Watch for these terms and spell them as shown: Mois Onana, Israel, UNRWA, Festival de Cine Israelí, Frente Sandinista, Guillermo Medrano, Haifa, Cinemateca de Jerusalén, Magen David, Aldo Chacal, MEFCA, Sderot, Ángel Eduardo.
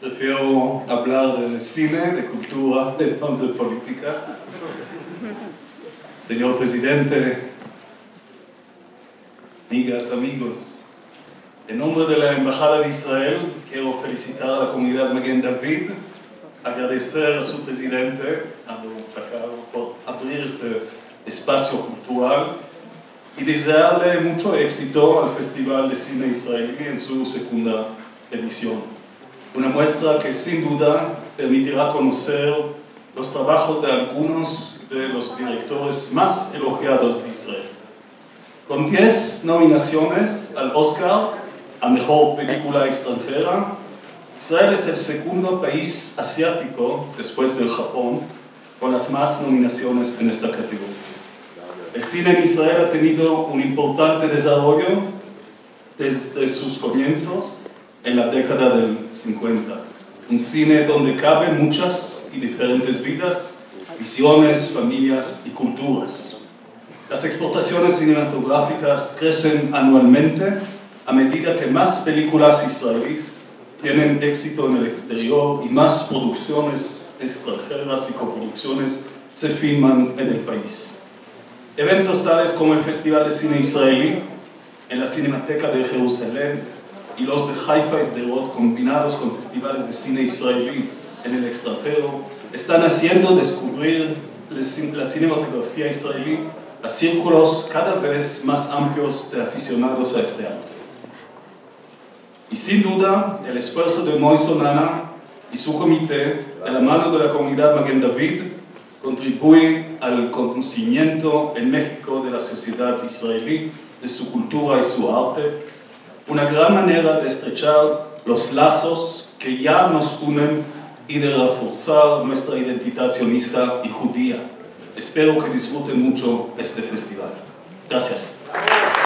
Prefiero hablar de cine, de cultura, de política. Señor presidente, amigas, amigos, en nombre de la Embajada de Israel quiero felicitar a la comunidad Magen David, agradecer a su presidente, Aldo Chacal, por abrir este espacio cultural y desearle mucho éxito al Festival de Cine Israelí en su segunda edición. Una muestra que sin duda permitirá conocer los trabajos de algunos de los directores más elogiados de Israel. Con 10 nominaciones al Oscar a Mejor Película Extranjera, Israel es el segundo país asiático, después del Japón, con las más nominaciones en esta categoría. El cine en Israel ha tenido un importante desarrollo desde sus comienzos, en la década del 50. Un cine donde caben muchas y diferentes vidas, visiones, familias y culturas. Las exportaciones cinematográficas crecen anualmente a medida que más películas israelíes tienen éxito en el exterior y más producciones extranjeras y coproducciones se filman en el país. Eventos tales como el Festival de Cine Israelí en la Cinemateca de Jerusalén y los de Haifa y Sderot, combinados con festivales de cine israelí en el extranjero, están haciendo descubrir la cinematografía israelí a círculos cada vez más amplios de aficionados a este arte. Y sin duda, el esfuerzo de Mois Onana y su comité, de la mano de la comunidad Magen David, contribuye al conocimiento en México de la sociedad israelí, de su cultura y su arte, una gran manera de estrechar los lazos que ya nos unen y de reforzar nuestra identidad sionista y judía. Espero que disfruten mucho este festival. Gracias.